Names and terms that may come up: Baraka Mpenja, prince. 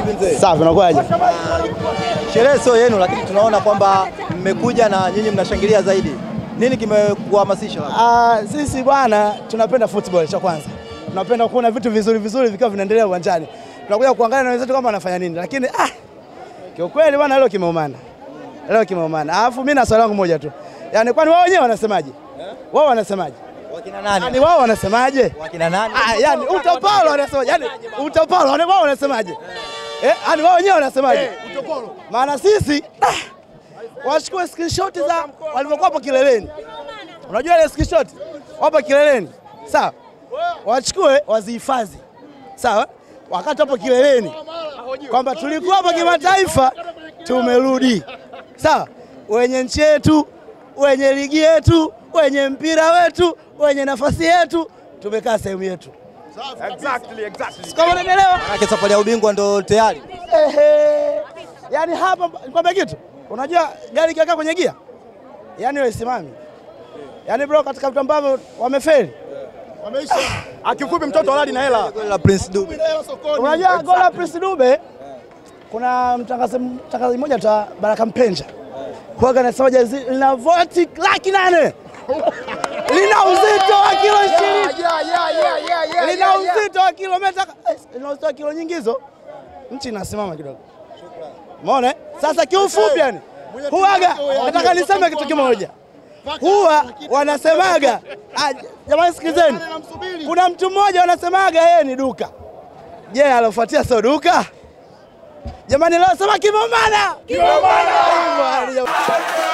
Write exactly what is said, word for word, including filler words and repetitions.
Vipi safi, unakuaje? Sherehe sio yenu, lakini tunaona kwamba mmekuja na nyinyi mnashangilia zaidi. Nini kimekuhamasisha? Ah, sisi bwana tunapenda football cha kwanza. Tunapenda kuona vitu vizuri vizuri vikao vinaendelea uwanjani. Tunakuja kuangalia na wenzetu kama wanafanya nini. Lakini ah, kwa kweli bwana leo kimeumana. Leo kimeumana. Alafu mimi na swali langu moja tu. Yaani kwani wao wenyewe wanasemaje? Wao wanasemaje? Wakina nani? Yaani wao wanasemaje? Wakina nani? Ah, yaani utapalo wanasemaje? Yaani utapalo wao wanasemaje? Eh, yaani wao wenyewe wanasemaje? Utapalo. Maana sisi washukua screenshot za walivyokuwa hapo kileleni. Unajua ile screenshot hapo kileleni? Sawa. Wachukue wazihifadhi. Sawa? Wakati hapo kileleni kwamba tulikuwa hapo kimataifa tumerudi. Sawa? Wenye nchi yetu, wenye ligi yetu, wenye mpira wetu, wenye nafasi yetu, tumekaa sehemu yetu. Exactly, exactly. Kama unaelewa? Haki safari ya ubingwa ndo tayari. Ehe. Yaani hapa kwamba kitu unajua gari kikaa kwenye gia? Yaani wewe simami. Yaani bro katika vitu ambavyo wamefeli. Wameisha. Akifupi mtoto alali na hela. Goli la Prince Dube. Unajua goli la Prince Dube kuna mtangazaji mtangazaji mmoja ta Baraka Mpenja. Kwa kana sawa jazi lina voti laki nane. Lina uzito wa kilo ishirini. Lina uzito wa kilomita. Lina uzito wa kilo nyingi hizo. Nchi inasimama kidogo. Umeona? Sasa kiufupi yani. Huaga nataka niseme kitu kimoja. Huwa wanasemaga, jamani sikizeni. Kuna mtu mmoja wanasemaga yeye ni duka. Je, alofuatia sio duka? Jamani leo sema kimomana. Kimomana.